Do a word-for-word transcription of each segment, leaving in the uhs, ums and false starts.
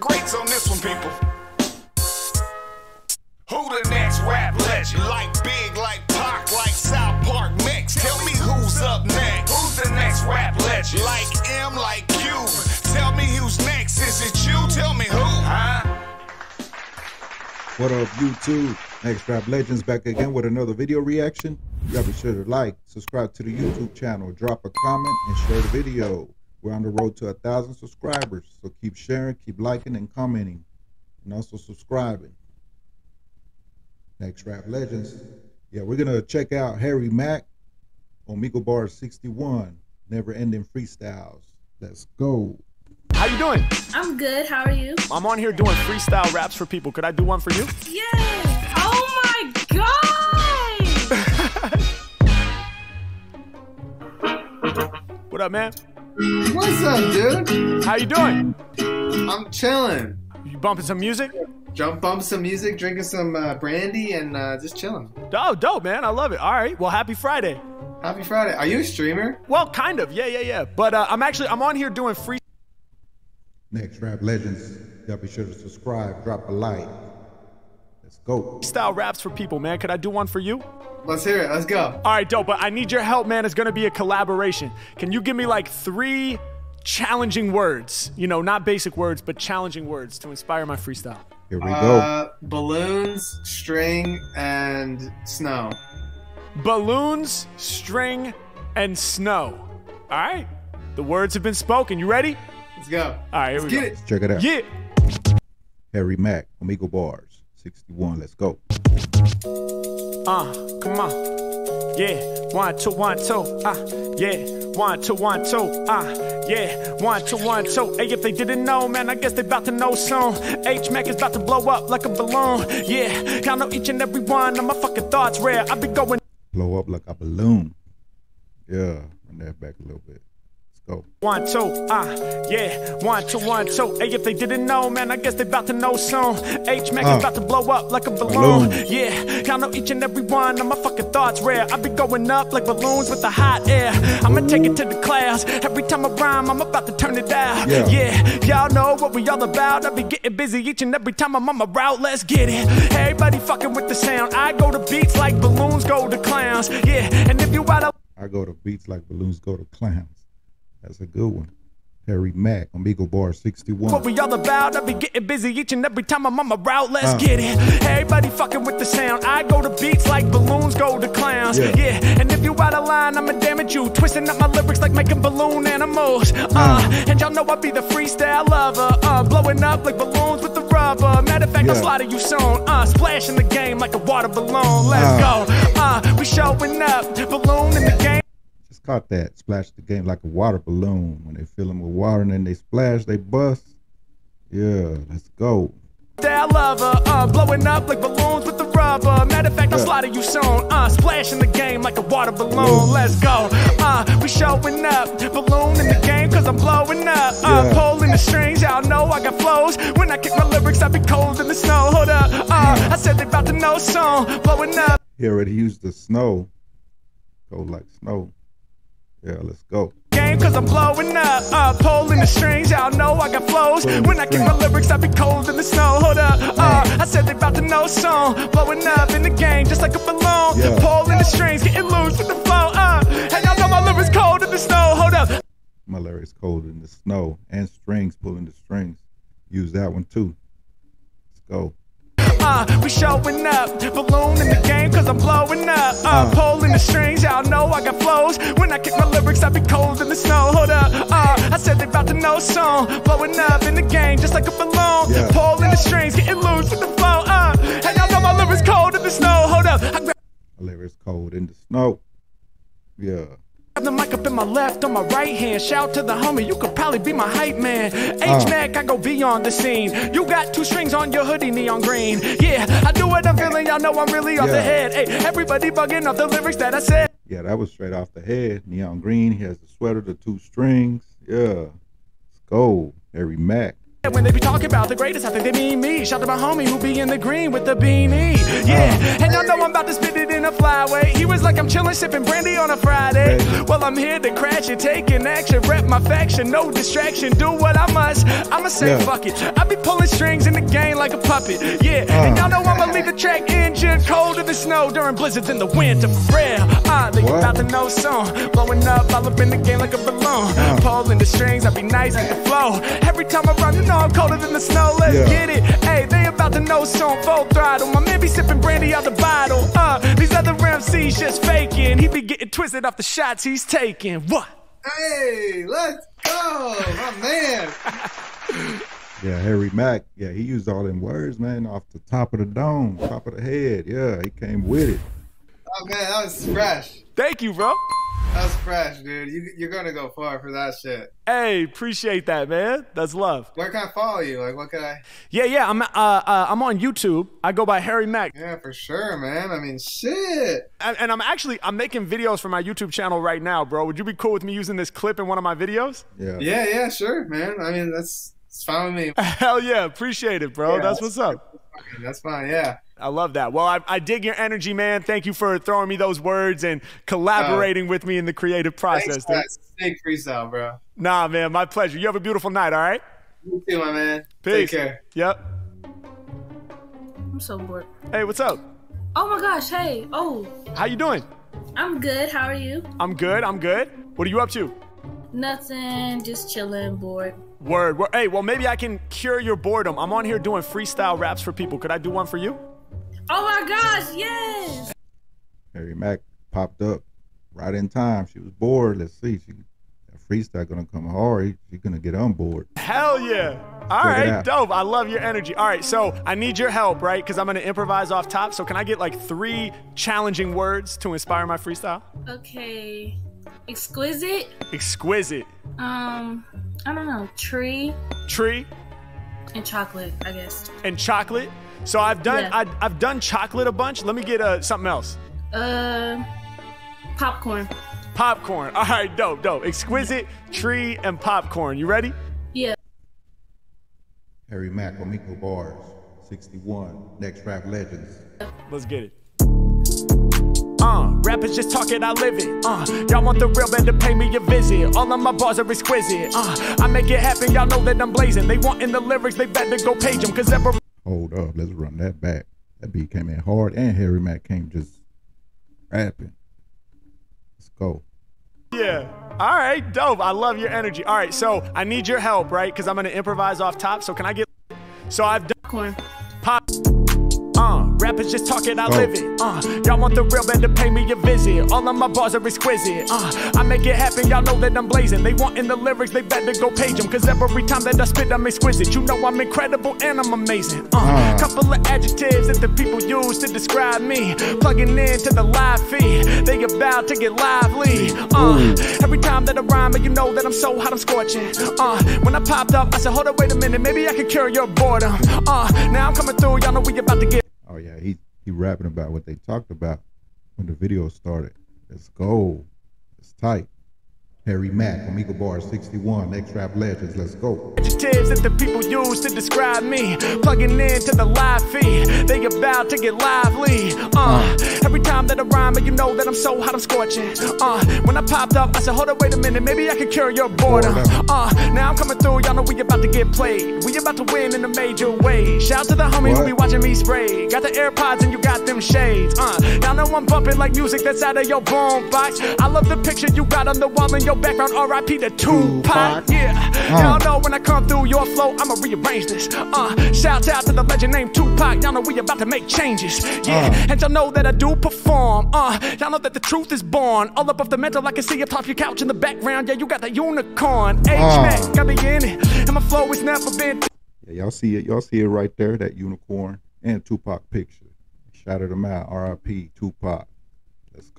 greats on this one, people. Who the next rap legend? Like Big, like Pac, like South Park Max. Tell me who's up next. Who's the next rap legend? Like M, like Q. Tell me who's next. Is it you? Tell me who? Huh? What up, YouTube? Next Rap Legends back again with another video reaction. Y'all be sure to like, subscribe to the YouTube channel, drop a comment, and share the video. We're on the road to a thousand subscribers, so keep sharing, keep liking, and commenting, and also subscribing. Next Rap Legends. Yeah, we're gonna check out Harry Mack, Omegle Bars sixty-one, Never Ending Freestyles. Let's go. How you doing? I'm good. How are you? I'm on here doing freestyle raps for people. Could I do one for you? Yes! Oh my god! What up, man? What's up, dude? How you doing? I'm chilling. You bumping some music? Jump bump some music, drinking some uh, brandy, and uh, just chilling. Oh, dope, man. I love it. All right. Well, happy Friday. Happy Friday. Are you a streamer? Well, kind of. Yeah, yeah, yeah. But uh, I'm actually I'm on here doing free. Next Rap Legends, y'all be sure to subscribe, drop a like. Let's go. Style raps for people, man. Could I do one for you? Let's hear it. Let's go. All right, dope. But I need your help, man. It's going to be a collaboration. Can you give me like three challenging words? You know, not basic words, but challenging words to inspire my freestyle. Here we uh, go. Balloons, string, and snow. Balloons, string, and snow. All right. The words have been spoken. You ready? Let's go. All right, here we go. Let's check it out. Yeah. Harry Mack, Omegle Bars, sixty-one. Let's go. Uh, come on. Yeah, one, two, one, two. Uh, yeah, one, two, one, two. Uh, yeah, one, two, one, two. Hey, if they didn't know, man, I guess they about to know soon. H Mack is about to blow up like a balloon. Yeah, y'all know each and every one of my fucking thoughts rare. I be going. Blow up like a balloon. Yeah, run that back a little bit. Oh. One, two, uh, yeah, one, two, one, two. Hey, if they didn't know, man, I guess they about to know soon. H Mack uh, is about to blow up like a balloon. balloon. Yeah, y'all know each and every one of my fucking thoughts rare. I be going up like balloons with the hot air. I'ma take it to the clouds. Every time I rhyme, I'm about to turn it down. Yeah, yeah y'all know what we all about. I be getting busy each and every time I'm on my route. Let's get it. Everybody fucking with the sound. I go to beats like balloons go to clowns. Yeah, and if you out of I go to beats like balloons go to clowns. That's a good one. Harry Mack, Omegle Bars sixty-one. What we all about, I be getting busy each and every time I'm on my route. Let's uh. get it. Everybody fucking with the sound. I go to beats like balloons go to clowns. Yeah, yeah. And if you out of line, I'ma damage you. Twisting up my lyrics like making balloon animals. Uh, uh. And y'all know I be the freestyle lover. Uh, blowing up like balloons with the rubber. Matter of fact, yeah. I'll slaughter you soon. Uh, splashing the game like a water balloon. Let's uh. go. Uh, we showing up. Balloon in the game. Caught that. Splash the game like a water balloon. When they fill them with water and then they splash, they bust. Yeah, let's go. That lover, uh, blowing up like balloons with the rubber. Matter of fact, yeah. I'll slaughter you soon. Uh, splashing the game like a water balloon. Ooh. Let's go. Uh, we showing up. Balloon in the game cause I'm blowing up. Uh, yeah. Pulling the strings, y'all know I got flows. When I kick my lyrics, I be cold in the snow. Hold up. Uh, I said they about to know soon. Blowing up. He already used the snow. Go like snow. Yeah, let's go. Game cause I'm blowing up, uh, pulling the strings, y'all know I got flows. Pulling when I get my lyrics, I be cold in the snow. Hold up, uh, I said they about to know soon. Blowing up in the game, just like a balloon. Yeah. Pulling the strings, getting loose with the flow. Uh, and y'all know my lyrics cold in the snow. Hold up. My lyrics cold in the snow and strings, pulling the strings. Use that one too. Let's go. Uh, we showing up, balloon in the game cause I'm blowing up. Uh, pulling the strings, y'all know I got flows. When I kick my lyrics, I be cold in the snow. Hold up, uh, I said they about to know soon. Blowing up in the game just like a balloon. Yeah. Pulling the strings, getting loose with the flow. Uh, and y'all know my lyrics cold in the snow. Hold up, I grab my lyrics cold in the snow. Yeah. The mic up in my left, on my right hand. Shout to the homie, you could probably be my hype man. H-Mack, I go beyond the scene. You got two strings on your hoodie, neon green. Yeah, I do what I'm feeling, y'all know I'm really off yeah. the head. Hey, everybody bugging off the lyrics that I said. Yeah, that was straight off the head. Neon green, he has the sweater, the two strings. Yeah, let's go, Harry Mack. And when they be talking about the greatest, I think they mean me. Shout to my homie who be in the green with the beanie. Yeah, and I know I'm about to spit it in a fly way. He was like, I'm chilling, sipping brandy on a Friday. Well, I'm here to crash and take an action. Rep my faction, no distraction. Do what I must. I'ma say yeah. Fuck it. I be pulling strings in the game like a puppet. Yeah, uh. and y'all know I'ma leave the track engine cold in the snow during blizzards in the winter. For real, I think about the no song. Blowing up, all up in the game like a balloon. Uh. Pulling the strings, I be nice in the flow. Every time I run, you know I'm colder than the snow. Let's yeah. get it. Hey, they about to no song, full throttle. My man be sipping brandy out the bottle. Uh, these other M Cs just faking. He be getting twisted off the shots he's taking. What? Hey, let's go, my man. Yeah, Harry Mack. Yeah, he used all them words, man, off the top of the dome, top of the head. Yeah, he came with it. Oh, man, that was fresh. Thank you, bro. That was fresh, dude. You, you're going to go far for that shit. Hey, appreciate that, man. That's love. Where can I follow you? Like, what can I? Yeah, yeah, I'm uh, uh, I'm on YouTube. I go by Harry Mack. Yeah, for sure, man. I mean, shit. And, and I'm actually, I'm making videos for my YouTube channel right now, bro. Would you be cool with me using this clip in one of my videos? Yeah, yeah, yeah, sure, man. I mean, that's, it's fine with me. Hell yeah, appreciate it, bro. Yeah, that's, that's what's up. That's fine, yeah. I love that. Well, I, I dig your energy, man. Thank you for throwing me those words and collaborating uh, with me in the creative process. Thanks, dude. Stay freestyle, bro. Nah, man, my pleasure. You have a beautiful night, all right? You too, my man. Peace. Take care. Yep. I'm so bored. Hey, what's up? Oh, my gosh. Hey. Oh. How you doing? I'm good. How are you? I'm good. I'm good. What are you up to? Nothing. Just chilling, bored. Word. Word. Hey, well, maybe I can cure your boredom. I'm on here doing freestyle raps for people. Could I do one for you? Oh my gosh, yes! Harry Mack popped up right in time. She was bored. Let's see. She, that freestyle gonna come hard. She's gonna get on board. Hell yeah. All right, dope. I love your energy. All right, so I need your help, right? Because I'm gonna improvise off top. So can I get like three challenging words to inspire my freestyle? Okay. Exquisite. Exquisite. Um, I don't know. Tree. Tree. And chocolate, I guess. And chocolate? So I've done yeah. I, I've done chocolate a bunch. Let me get uh, something else. Uh, popcorn. Popcorn. All right, dope, dope. Exquisite, tree, and popcorn. You ready? Yeah. Harry Mack, Omegle Bars, sixty-one, Next Rap Legends. Let's get it. Uh, rappers just talk it, I live it. Uh, y'all want the real, better pay me a visit. All of my bars are exquisite. Uh, I make it happen, y'all know that I'm blazing. They want in the lyrics, they better go page them, cause every Hold up, let's run that back. That beat came in hard, and Harry Mack came just rapping. Let's go. Yeah. All right, dope. I love your energy. All right, so I need your help, right? Because I'm going to improvise off top. So can I get... So I've done... Popcorn. Pop... Uh, rappers just talk it, I oh. live it. Uh, y'all want the real, better pay me a visit. All of my bars are exquisite. Uh, I make it happen, y'all know that I'm blazing. They want in the lyrics, they better go page them. Cause every time that I spit, I'm exquisite. You know I'm incredible and I'm amazing. Uh, uh. Couple of adjectives that the people use to describe me. Plugging in to the live feed, they about to get lively. Uh, every time that I rhyme, you know that I'm so hot, I'm scorching. Uh, when I popped up, I said, hold up, wait a minute, maybe I can cure your boredom. Uh, now I'm coming through, y'all know we about to get. Oh yeah, he he rapping about what they talked about when the video started. Let's go. It's tight. Harry Mack, Omegle Bars sixty-one, Next Rap Legends. Let's go. Adjectives that the people use to describe me. Plugging in to the live feed, they about to get lively. Uh, every time that I rhyme, you know that I'm so hot, I'm scorching. Uh, when I popped up, I said, hold up, wait a minute, maybe I can cure your boredom. Uh, now I'm coming through, y'all know we about to get played. We about to win in a major way. Shout out to the homies who be watching me spray. Got the AirPods and you got them shades. Uh, y'all know I'm bumping like music that's out of your bone box. I love the picture you got on the wall in your background, R I P to Tupac. Tupac. Yeah, uh. y'all know when I come through your flow, I'ma rearrange this. Uh, shout out to the legend named Tupac. Y'all know we about to make changes. Yeah, uh. and y'all know that I do perform. Uh, y'all know that the truth is born. All up off the mental, I can see atop your couch in the background. Yeah, you got the unicorn. H-Mac, got me in it, and my flow is never been. Yeah, y'all see it. Y'all see it right there. That unicorn and Tupac picture. Shout out to my R I P Tupac.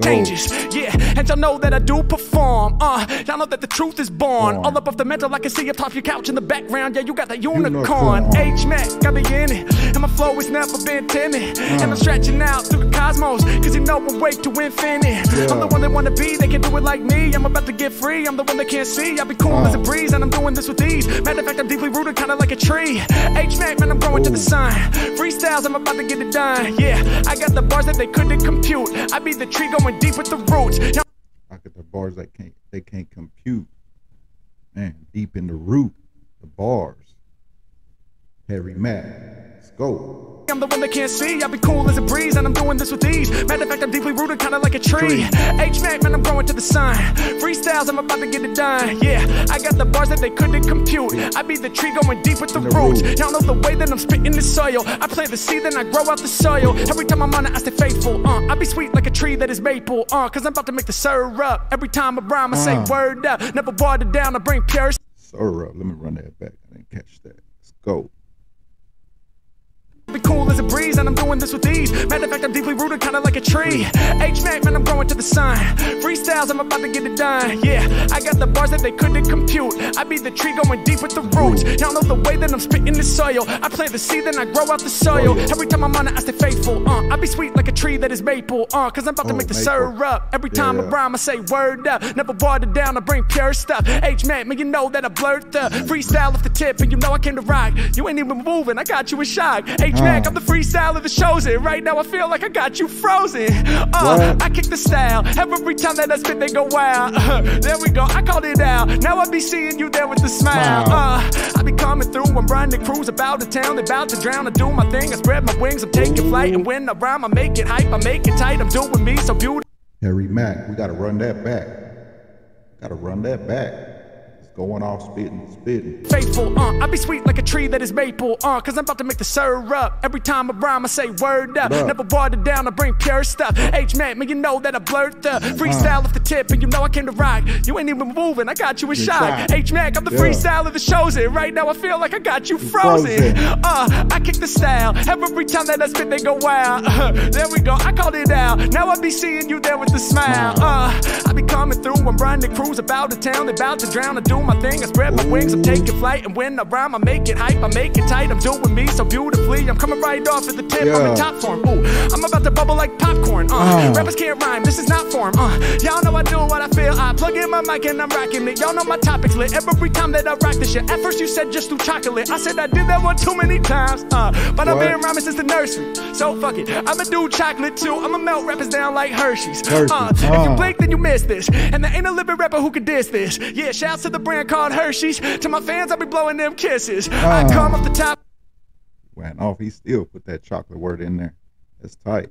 Changes, yeah, and y'all know that I do perform. Uh, y'all know that the truth is born. All up off the mental, I can see up top your couch in the background. Yeah, you got that unicorn. H Mac, got me in it, and my flow has never been timid. Uh. And I'm stretching out through the cosmos, cause you know I'm way to infinite. Yeah. I'm the one they wanna be, they can do it like me. I'm about to get free, I'm the one they can't see. I'll be cool uh. as a breeze, and I'm doing this with ease. Matter of fact, I'm deeply rooted, kinda like a tree. H Mac, man, I'm growing Ooh. to the sun. Freestyles, I'm about to get it done. Yeah, I got the bars that they couldn't compute. I be the tree going deep with the roots. I got the bars that can't they can't compute. Man, deep in the root, the bars. Harry Mack, let's go. I'm the one that can't see. I'll be cool as a breeze, and I'm doing this with ease. Matter of fact, I'm deeply rooted, kind of like a tree. H Mack, man, I'm growing to the sun. Freestyles, I'm about to get it done. Yeah, I got the bars that they couldn't compute. I be the tree going deep with the, the roots. roots. Y'all know the way that I'm spitting the soil. I plant the seed, then I grow out the soil. Every time I'm on it, I stay faithful. Uh, I be sweet like a tree that is maple. Uh, cause I'm about to make the syrup. Every time I rhyme, I say uh. word up. Never watered down, I bring pure syrup. Let me run that back. I didn't catch that. Let's go. Be cool as a breeze, and I'm doing this with ease. Matter of fact, I'm deeply rooted, kinda like a tree. H Mac, man, I'm growing to the sun. Freestyles, I'm about to get it done. Yeah, I got the bars that they couldn't compute. I be the tree going deep with the roots. Y'all know the way that I'm spitting the soil. I plant the seed, then I grow out the soil. Every time I'm on it, I stay faithful. Uh, I be sweet like a tree that is maple. Uh, cause I'm about to oh, make the syrup. Every time yeah. I rhyme, I say word up. Never watered down, I bring pure stuff. H Mac, man, you know that I blurt the freestyle off the tip, and you know I came to rock. You ain't even moving, I got you in shock. H Mac, I'm the freestyle of the shows. It right now I feel like I got you frozen. Uh, I kick the style. Every time that I spit, they go wild. Uh, there we go, I called it out. Now I be seeing you there with a smile. Uh, I be coming through, I'm riding the cruise about the town. They about to drown, I do my thing. I spread my wings, I'm taking flight. And when I rhyme, I make it hype, I make it tight. I'm doing me so beautiful. Harry Mack, we gotta run that back. Gotta run that back. Going off spitting, spitting. Faithful, uh, I be sweet like a tree that is maple, uh, cause I'm about to make the syrup. Every time I rhyme, I say word up. Bruh. Never watered down, I bring pure stuff. H Mac, man, you know that I blurt the freestyle uh. off the tip, and you know I came to rock. You ain't even moving, I got you in shock. H Mac, I'm the yeah. freestyle of the shows. It right now I feel like I got you frozen. frozen. Uh, I kick the style. Every time that I spit, they go wild. Uh, there we go, I called it out. Now I be seeing you there with a smile. Uh, I be coming through, I'm riding the cruise about the town. They about to drown, I do my thing, I spread my wings, I'm taking flight. And when I rhyme, I make it hype, I make it tight. I'm doing me so beautifully, I'm coming right off at the tip. yeah. I'm in top form, ooh, I'm about to bubble like popcorn. uh. Uh. Rappers can't rhyme, this is not form. uh. Y'all know I do what I feel, I plug in my mic and I'm rocking it. Y'all know my topic's lit, every time that I rock this shit. At first you said just do chocolate, I said I did that one too many times. uh. But what? I've been rhyming since the nursery, so fuck it, I'ma do chocolate too. I'ma melt rappers down like Hershey's. Hershey. uh. Uh. If you blink, then you miss this, and there ain't a living rapper who can diss this. Yeah, shouts to the brand called Hershey's. To my fans, I'll be blowing them kisses. Uh, I come up the top. Went off. He still put that chocolate word in there. That's tight.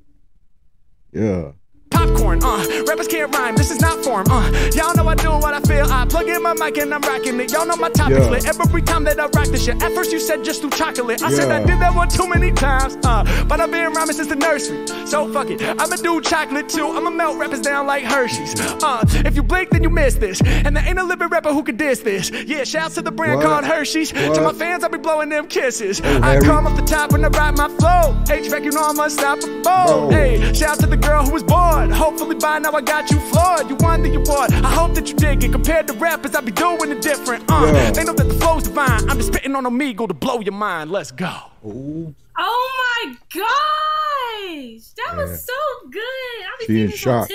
Yeah. Popcorn, uh, rappers can't rhyme, this is not form, uh, y'all know I do what I feel, I plug in my mic and I'm rocking it, y'all know my topic's yeah. lit, every time that I rock this shit. At first you said just do chocolate, I yeah. said I did that one too many times, uh, but I've been rhyming since the nursery, so fuck it, I'ma do chocolate too, I'ma melt rappers down like Hershey's. Uh, if you blink, then you miss this, and there ain't a living rapper who can diss this. Yeah, shouts to the brand what? called Hershey's, what? to my fans, I'll be blowing them kisses. Hey, I come up the top and I ride my flow, H V A C, you know I'm unstoppable. Bro. Hey, shout to the girl who was born. Hopefully by now I got you floored. You won the award, I hope that you dig it. Compared to rappers, I be doing it different. uh, yeah. They know that the flow's divine. I'm just spitting on Omegle to blow your mind. Let's go. Ooh. Oh my gosh, that yeah. was so good. I be seeing this on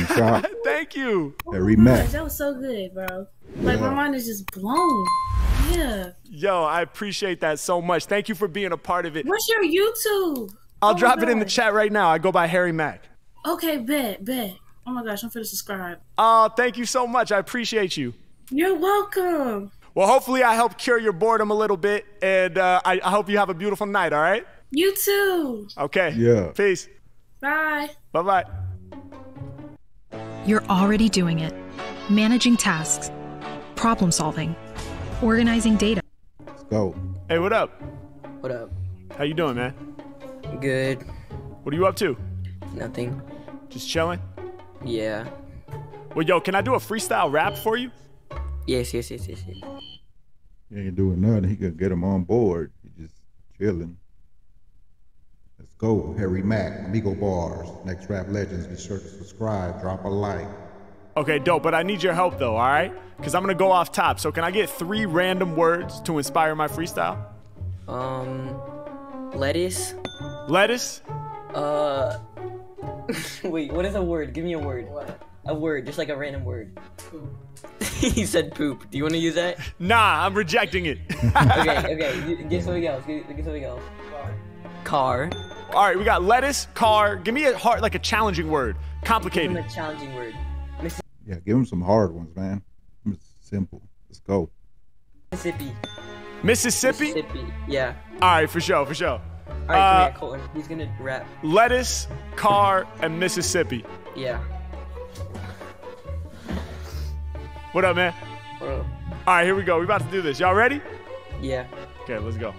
TikTok. Thank you. Oh my gosh, that was so good, bro. Like yeah. my mind is just blown. Yeah. Yo, I appreciate that so much. Thank you for being a part of it. What's your YouTube? I'll oh drop it in the chat right now. I go by Harry Mack. Okay, bet, bet. Oh my gosh, I'm finna subscribe. Oh, uh, thank you so much. I appreciate you. You're welcome. Well, hopefully I helped cure your boredom a little bit, and uh, I, I hope you have a beautiful night, all right? You too. Okay. Yeah. Peace. Bye. Bye-bye. You're already doing it. Managing tasks, problem solving, organizing data. Let's go. Hey, what up? What up? How you doing, man? Good. What are you up to? Nothing. Just chilling? Yeah. Well, yo, can I do a freestyle rap for you? Yes, yes, yes, yes, yes. He ain't doing nothing. He could get him on board. He just chilling. Let's Go, Harry Mack, Omegle Bars, Next Rap Legends. Be sure to subscribe, drop a like. Okay, dope, but I need your help though, all right? Because I'm going to go off top. So can I get three random words to inspire my freestyle? Um, lettuce. Lettuce? Uh, wait, what is a word? Give me a word. What? A word, just like a random word. He said poop. Do you want to use that? Nah, I'm rejecting it. okay, okay, get something else, get, get something else. Car. All right, we got lettuce, car. Give me a hard, like a challenging word. Complicated. Give him a challenging word. Miss yeah, give him some hard ones, man. It's simple. Let's go. Mississippi. Mississippi? Mississippi, yeah. All right, for sure, for sure. All right, uh, yeah, Colton, he's going to rap. Lettuce, car, and Mississippi. Yeah. What up, man? What up? All right, here we go. We about to do this. Y'all ready? Yeah. Okay, let's go.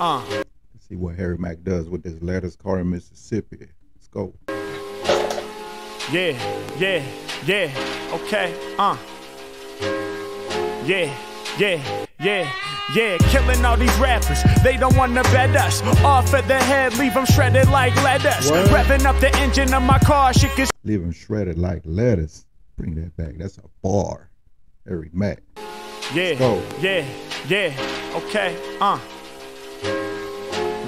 Uh. Let's see what Harry Mack does with this lettuce, car, in Mississippi. Let's go. Yeah, yeah, yeah, okay, uh. Yeah, yeah, yeah, yeah. Killing all these rappers, they don't wanna bed us. Off at the head, leave them shredded like lettuce. What? Revving up the engine of my car, shit gets. Leave them shredded like lettuce. Bring that back, that's a bar. Harry Mack. Yeah, go. Yeah, yeah, okay, uh.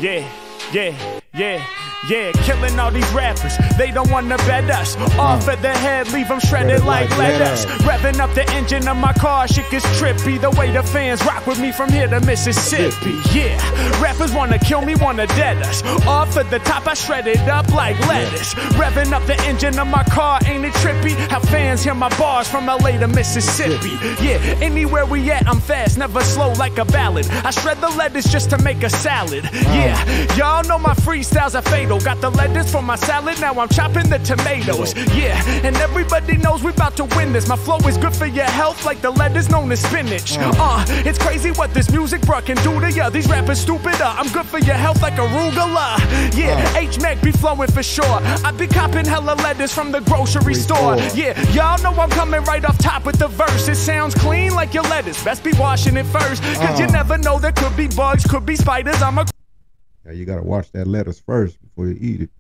Yeah, yeah, yeah, yeah. Killing all these rappers, they don't wanna bed us. Off at the head, leave them shredded like lettuce. Revving up the engine of my car, shit gets trippy. The way the fans rock with me from here to Mississippi. Yeah, rappers wanna kill me, wanna dead us. Off at the top, I shred it up like lettuce. Revving up the engine of my car, ain't it trippy? How fans hear my bars from L A to Mississippi. Yeah, anywhere we at, I'm fast, never slow like a ballad. I shred the lettuce just to make a salad. Yeah, y'all know my freestyles are fatal. Got the lettuce for my salad, now I'm chopping the tomatoes. Yeah, and everybody knows we about to win this. My flow is good for your health like the lettuce known as spinach. Uh, it's crazy what this music bro can do to ya. These rappers stupider, I'm good for your health like arugula. Yeah, H Mac be flowing for sure. I be copping hella lettuce from the grocery store. Yeah, y'all know I'm coming right off top with the verse. It sounds clean like your lettuce, best be washing it first. Cause you never know, there could be bugs, could be spiders. I'm a Yeah, you gotta wash that lettuce first before you eat it.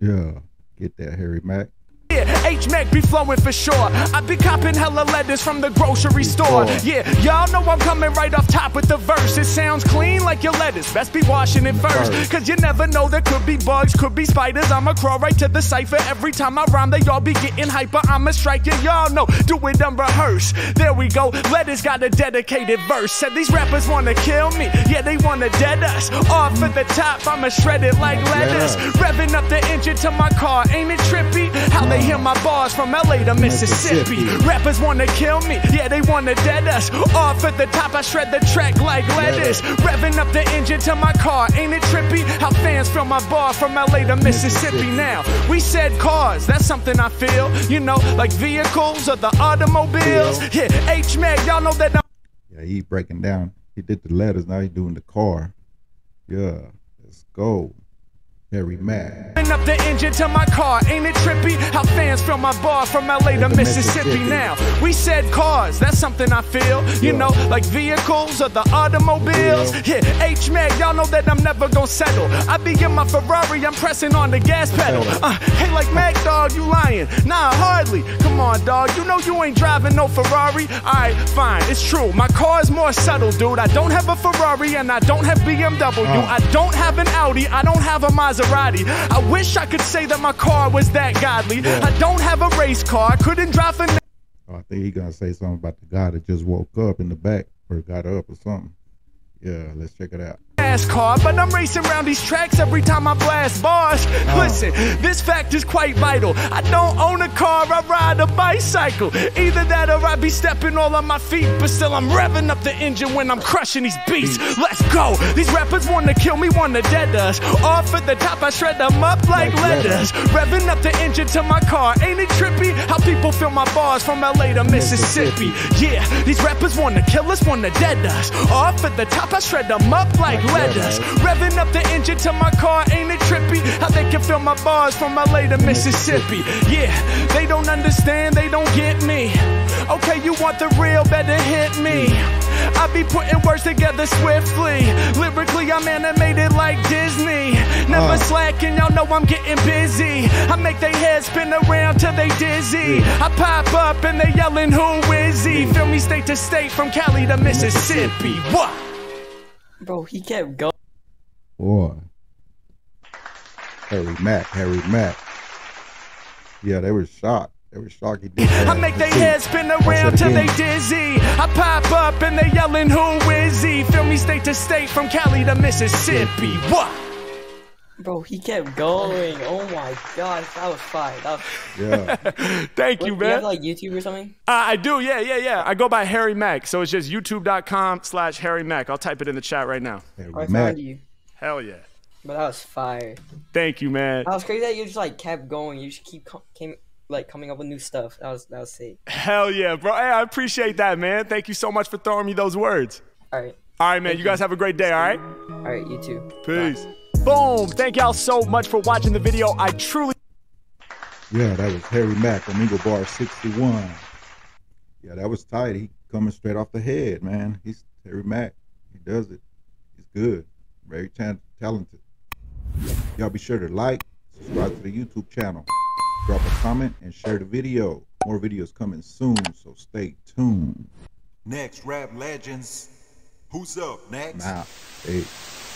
Yeah, get that, Harry Mack. Yeah, H Mac be flowing for sure. I be copping hella lettuce from the grocery store. Yeah, y'all know I'm coming right off top with the verse. It sounds clean like your lettuce, best be washing it first. Cause you never know, there could be bugs, could be spiders. I'ma crawl right to the cypher. Every time I rhyme, they all be getting hyper. I'ma strike it, y'all know, do it unrehearsed. There we go, lettuce got a dedicated verse. Said these rappers wanna kill me, yeah they wanna dead us. Off at the top, I'ma shred it like lettuce. Revving up the engine to my car, ain't it trippy? How they hear my bars from L A to Mississippi. Mississippi. Rappers wanna kill me, yeah they wanna dead us. Off at the top, I shred the track like lettuce. Revving up the engine to my car, ain't it trippy? How fans feel my bar from L A to Mississippi. Mississippi. Now, we said cars, that's something I feel. You know, like vehicles or the automobiles. Yeah, yeah, H Mac, y'all know that I'm. Yeah, he breaking down. He did the letters, now he doing the car. Yeah, let's go. Harry Mack. Revving up the engine to my car, ain't it trippy? How fans feel my bar from L A to Mississippi. Mississippi. Now, we said cars, that's something I feel. You yeah. know, like vehicles or the automobiles. Yeah, yeah. H Mac, y'all know that I'm never gonna settle. I be in my Ferrari, I'm pressing on the gas pedal. Uh, hey, like Mac, dog, you lying? Nah, hardly. Come on, dog, you know you ain't driving no Ferrari. Alright, fine, it's true. My car's more subtle, dude. I don't have a Ferrari and I don't have B M W. Oh. I don't have an Audi, I don't have a Maserati. I wish I could say that my car was that godly. Yeah. I don't have a race car. I couldn't drive for. Oh, I think he gonna say something about the guy that just woke up in the back or got up or something. Yeah, let's check it out. Car, but I'm racing around these tracks every time I blast bars. Oh. Listen, this fact is quite vital. I don't own a car, I ride a bicycle. Either that or I be stepping all on my feet, but still I'm revving up the engine when I'm crushing these beats. Let's go. These rappers wanna kill me, wanna dead us. Off at the top, I shred them up like, like lettuce. Revving up the engine to my car, ain't it trippy? How people feel my bars from L A to Mississippi. Mississippi. Yeah, these rappers wanna kill us, wanna dead us. Off at the top, I shred them up like, like lettuce. Revving up the engine to my car, ain't it trippy? How they can feel my bars from L A to Mississippi. Yeah, they don't understand, they don't get me. Okay, you want the real, better hit me. I be putting words together swiftly. Lyrically, I'm animated like Disney. Never uh. slacking, y'all know I'm getting busy. I make they heads spin around till they dizzy. I pop up and they yelling, who is he? Feel me state to state, from Cali to Mississippi. What? Bro, he kept going. Boy. Harry Mack, Harry Mack. Yeah, they were shocked. They were shocked. He did that. I make their heads spin around till they dizzy. I pop up and they yelling, who is he? Feel me state to state, from Cali to Mississippi. What? Bro, he kept going. Oh my god, that was fire. That was... Yeah. Thank what, you, man. Do you have like YouTube or something? Uh, I do, yeah, yeah, yeah. I go by Harry Mack, so it's just youtube.com slash Harry Mack. I'll type it in the chat right now. Harry I found you. Hell yeah. But that was fire. Thank you, man. That was crazy that you just like kept going. You just keep com came like coming up with new stuff. That was that was sick. Hell yeah, bro. Hey, I appreciate that, man. Thank you so much for throwing me those words. All right. All right, man. Thank you guys you. have a great day. All right. All right. You too. Peace. Bye. Boom! Thank y'all so much for watching the video. I truly... Yeah, that was Harry Mack, Omegle Bar sixty-one. Yeah, that was tight. He coming straight off the head, man. He's Harry Mack. He does it. He's good. Very talented. Y'all be sure to like, subscribe to the YouTube channel, drop a comment, and share the video. More videos coming soon, so stay tuned. Next Rap Legends. Who's up next? Nah, hey.